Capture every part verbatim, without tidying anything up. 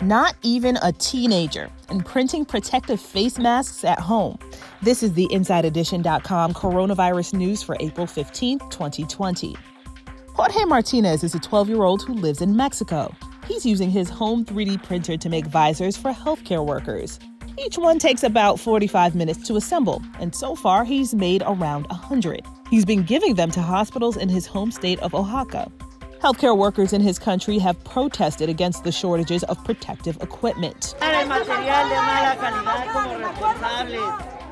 not even a teenager, and printing protective face masks at home. This is the Inside Edition dot com coronavirus news for April fifteenth, twenty twenty. Jorge Martinez is a twelve-year-old who lives in Mexico. He's using his home three D printer to make visors for healthcare workers. Each one takes about forty-five minutes to assemble, and so far he's made around one hundred. He's been giving them to hospitals in his home state of Oaxaca. Healthcare workers in his country have protested against the shortages of protective equipment.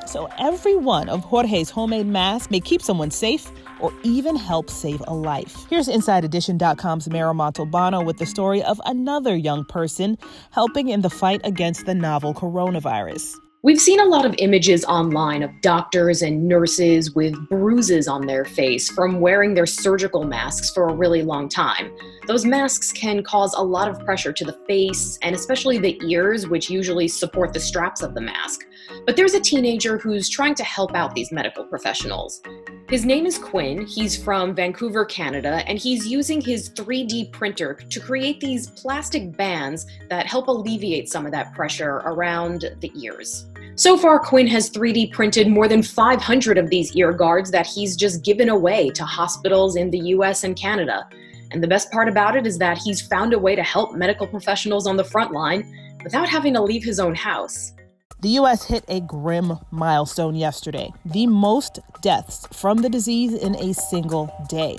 So every one of Jorge's homemade masks may keep someone safe or even help save a life. Here's Inside Edition dot com's Mara Montalbano with the story of another young person helping in the fight against the novel coronavirus. We've seen a lot of images online of doctors and nurses with bruises on their face from wearing their surgical masks for a really long time. Those masks can cause a lot of pressure to the face and especially the ears, which usually support the straps of the mask. But there's a teenager who's trying to help out these medical professionals. His name is Quinn. He's from Vancouver, Canada, and he's using his three D printer to create these plastic bands that help alleviate some of that pressure around the ears. So far, Quinn has three D printed more than five hundred of these ear guards that he's just given away to hospitals in the U S and Canada. And the best part about it is that he's found a way to help medical professionals on the front line without having to leave his own house. The U S hit a grim milestone yesterday, the most deaths from the disease in a single day.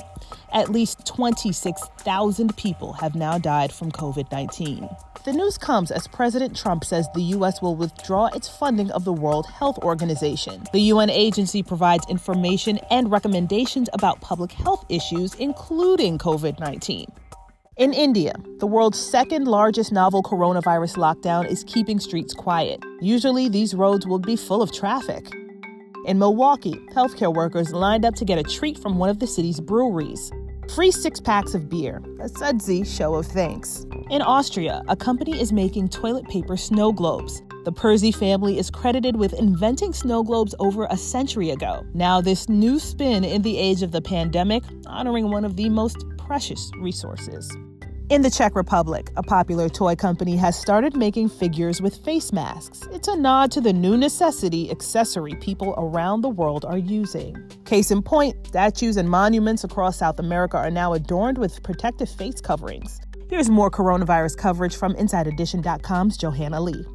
At least twenty-six thousand people have now died from COVID nineteen. The news comes as President Trump says the U S will withdraw its funding of the World Health Organization. The U N agency provides information and recommendations about public health issues, including COVID nineteen. In India, the world's second largest novel coronavirus lockdown is keeping streets quiet. Usually, these roads would be full of traffic. In Milwaukee, healthcare workers lined up to get a treat from one of the city's breweries. Free six packs of beer, a sudsy show of thanks. In Austria, a company is making toilet paper snow globes. The Perzy family is credited with inventing snow globes over a century ago. Now, this new spin in the age of the pandemic, honoring one of the most precious resources. In the Czech Republic, a popular toy company has started making figures with face masks. It's a nod to the new necessity accessory people around the world are using. Case in point, statues and monuments across South America are now adorned with protective face coverings. Here's more coronavirus coverage from Inside Edition dot com's Johanna Lee.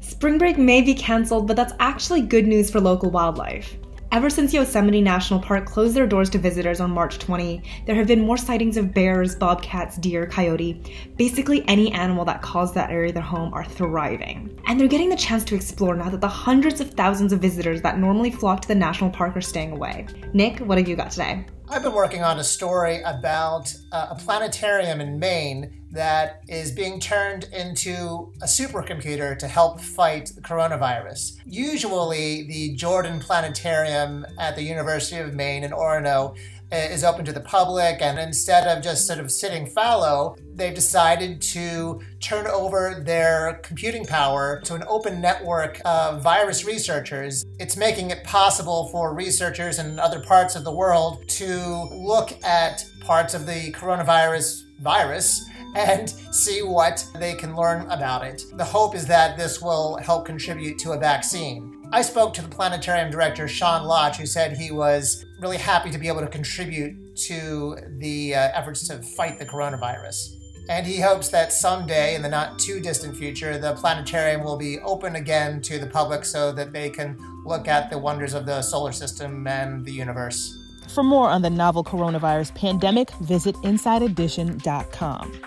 Spring break may be canceled, but that's actually good news for local wildlife. Ever since Yosemite National Park closed their doors to visitors on March twentieth, there have been more sightings of bears, bobcats, deer, coyote. Basically any animal that calls that area their home are thriving. And they're getting the chance to explore now that the hundreds of thousands of visitors that normally flock to the national park are staying away. Nick, what have you got today? I've been working on a story about uh, a planetarium in Maine that is being turned into a supercomputer to help fight the coronavirus. Usually, the Jordan Planetarium at the University of Maine in Orono is open to the public, and instead of just sort of sitting fallow, they've decided to turn over their computing power to an open network of virus researchers. It's making it possible for researchers in other parts of the world to look at parts of the coronavirus virus and see what they can learn about it. The hope is that this will help contribute to a vaccine. I spoke to the planetarium director, Sean Lotch, who said he was really happy to be able to contribute to the uh, efforts to fight the coronavirus. And he hopes that someday, in the not too distant future, the planetarium will be open again to the public so that they can look at the wonders of the solar system and the universe. For more on the novel coronavirus pandemic, visit Inside Edition dot com.